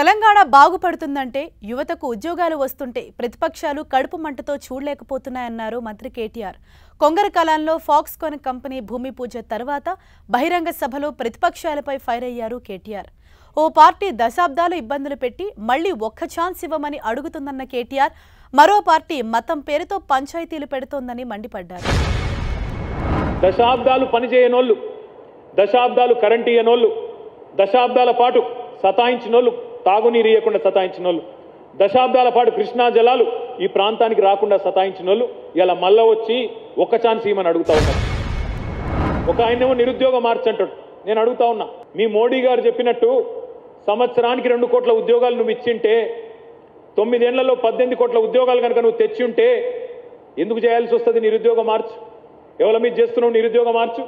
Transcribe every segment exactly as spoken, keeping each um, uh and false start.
తెలంగాణ బాగుపడుతుందంటే యువతకు ఉద్యోగాలు వస్తుంటే ప్రతిపక్షాలు కడుపు మంటతో చూడలేకపోతున్నాయన్నారు మంత్రి కేటీఆర్. కొంగరకలాన్లో ఫాక్స్కాన్ కంపెనీ భూమి పూజ తర్వాత బహిరంగ సభలో ప్రతిపక్షాలపై ఫైర్ అయ్యారు కేటీఆర్. ఓ పార్టీ దశాబ్దాలు ఇబ్బందులు పెట్టి మళ్ళీ ఒక్క ఛాన్స్ ఇవ్వమని అడుగుతుందన్న కేటీఆర్ మరో పార్టీ మతం పేరుతో పంచాయతీలు పెడుతోందని మండిపడ్డారు. దశాబ్దాలు పని చేయనోళ్ళు, దశాబ్దాలు కరెంట్ ఇయ్యనోళ్ళు, దశాబ్దాల పాటు సతాయించినోళ్ళు, తాగునీరు ఇవ్వకుండా సతాయించినోళ్ళు, దశాబ్దాల పాటు కృష్ణా జలాలు ఈ ప్రాంతానికి రాకుండా సతాయించినోళ్ళు ఇలా మళ్ళా వచ్చి ఒక్క ఛాన్స్ ఇవ్వమని అడుగుతా ఉన్నారు. ఒక ఆయనేమో నిరుద్యోగ మార్చంటాడు. నేను అడుగుతా ఉన్నా, మీ మోడీ గారు చెప్పినట్టు సంవత్సరానికి రెండు కోట్ల ఉద్యోగాలు నువ్వు ఇచ్చింటే, తొమ్మిదేళ్లలో పద్దెనిమిది కోట్ల ఉద్యోగాలు కనుక నువ్వు తెచ్చి ఉంటే ఎందుకు చేయాల్సి వస్తుంది నిరుద్యోగ మార్చు? ఎవరి మీద చేస్తున్నావు నిరుద్యోగ మార్చు?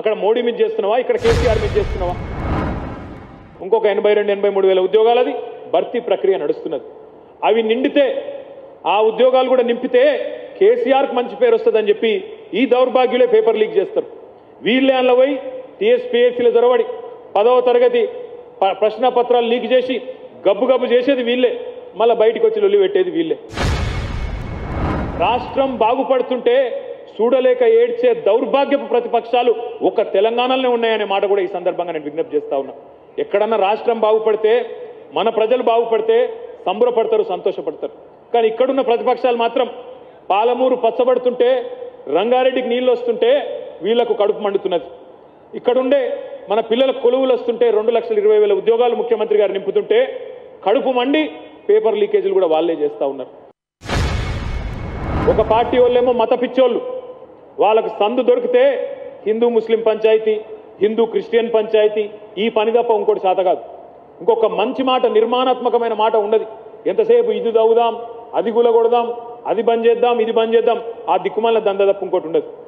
అక్కడ మోడీ మీద చేస్తున్నావా, ఇక్కడ కేసీఆర్ మీద చేస్తున్నావా? ఇంకొక ఎనభై రెండు ఎనభై మూడు వేల ఉద్యోగాలది భర్తీ ప్రక్రియ నడుస్తున్నది. అవి నిండితే, ఆ ఉద్యోగాలు కూడా నింపితే కేసీఆర్కి మంచి పేరు వస్తుందని చెప్పి ఈ దౌర్భాగ్యులే పేపర్ లీక్ చేస్తారు. వీళ్ళే అందులో పోయి టీఎస్పీఎస్సీలో జొరబడి పదవ తరగతి ప్రశ్న పత్రాలు లీక్ చేసి గబ్బు గబ్బు చేసేది వీళ్ళే, మళ్ళీ బయటకు వచ్చి లొల్లి పెట్టేది వీళ్ళే. రాష్ట్రం బాగుపడుతుంటే చూడలేక ఏడ్చే దౌర్భాగ్యపు ప్రతిపక్షాలు ఒక తెలంగాణలోనే ఉన్నాయనే మాట కూడా ఈ సందర్భంగా నేను విజ్ఞప్తి చేస్తా ఉన్నా. ఎక్కడన్నా రాష్ట్రం బాగుపడితే, మన ప్రజలు బాగుపడితే సంబరపడతారు, సంతోషపడతారు. కానీ ఇక్కడున్న ప్రతిపక్షాలు మాత్రం పాలమూరు పచ్చబడుతుంటే, రంగారెడ్డికి నీళ్ళు వస్తుంటే వీళ్లకు కడుపు మండుతున్నది. ఇక్కడుండే మన పిల్లలకు కొలువులు వస్తుంటే, రెండు లక్షల ఇరవై వేల ఉద్యోగాలు ముఖ్యమంత్రి గారు నింపుతుంటే కడుపు మండి పేపర్ లీకేజీలు కూడా వాళ్లే చేస్తూ ఉన్నారు. ఒక పార్టీ వాళ్ళేమో మత పిచ్చోళ్ళు, వాళ్ళకు సందు దొరికితే హిందూ ముస్లిం పంచాయతీ, హిందూ క్రిస్టియన్ పంచాయతీ, ఈ పని తప్ప ఇంకోటి శాత కాదు. ఇంకొక మంచి మాట, నిర్మాణాత్మకమైన మాట ఉండదు. ఎంతసేపు ఇది తవ్వుదాం, అది గులగొడదాం, అది బంద్ చేద్దాం, ఇది బంద్ చేద్దాం, ఆ దిక్కుమాల దంద తప్ప ఇంకోటి ఉండదు.